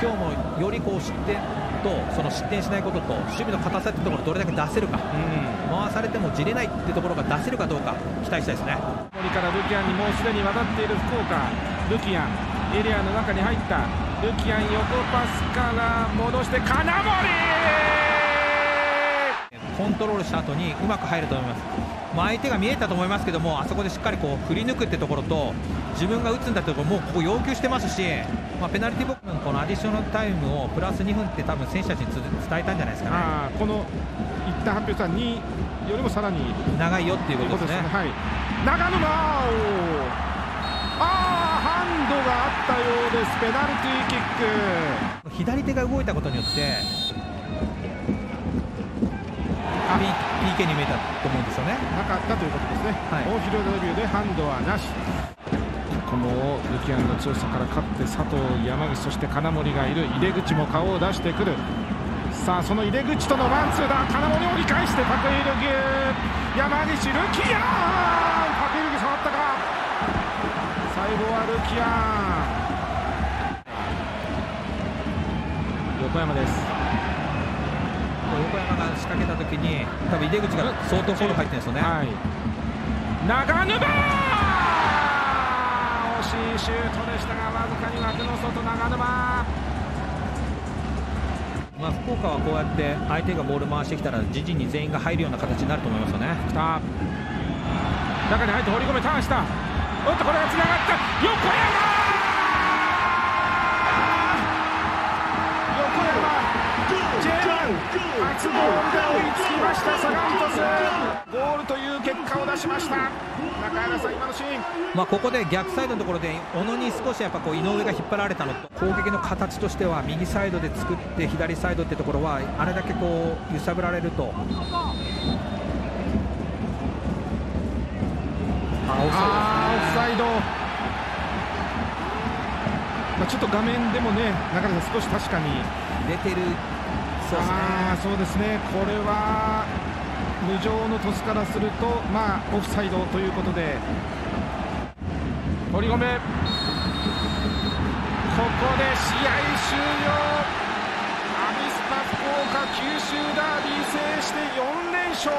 今日もよりこう失点とその失点しないことと守備の硬さというところをどれだけ出せるか、回されてもじれないというところが出せるかどうか期待したいですね。森からルキアンにもうすでに渡っている福岡、ルキアンエリアの中に入った。ルキアン横パスから戻して金森コントロールした後にうまく入ると思います。まあ、相手が見えたと思いますけども、あそこでしっかりこう振り抜くってところと自分が打つんだというところもうここ要求してますし、まあ、ペナルティボックスのこのアディショナルタイムをプラス2分って多分選手たちに伝えたんじゃないですかね。この一旦発表した2よりもさらに長いよっていうことですね。はい、長沼ハンドがあったようです。ペナルティーキック、左手が動いたことによってPK に見えたと思うんですよね。なかったということですね。大広のデビューでハンドはなし。このルキアンの強さから勝って佐藤、山口、そして金森がいる。入れ口も顔を出してくる。さあその入れ口とのワンツーだ。金森を折り返してパクイルギュ、山岸、ルキアン、パクイルギュ触ったか。最後はルキアン、横山です。横山が仕掛けたときに多分出口が相当フォロー入ってるんですよね。長沼、惜しいシュートでしたがわずかに枠の外、長沼。まあ、福岡はこうやって相手がボール回してきたら自陣に全員が入るような形になると思いますよね。きた、中に入って放り込め、ターンした。おっとこれがつながった。横山初ゴールが追いつきました。サガン鳥栖、ゴールという結果を出しました。中原さん、今のシーン、ここで逆サイドのところで小野に少しやっぱこう井上が引っ張られたのと、攻撃の形としては右サイドで作って左サイドってところはあれだけこう揺さぶられると、オフサイド。ちょっと画面でもね、中田さん、少し確かに出てる。そうですね、これは無情の鳥栖からすると、オフサイドということで、堀米、ここで試合終了、アビスパ福岡九州ダービー制して4連勝。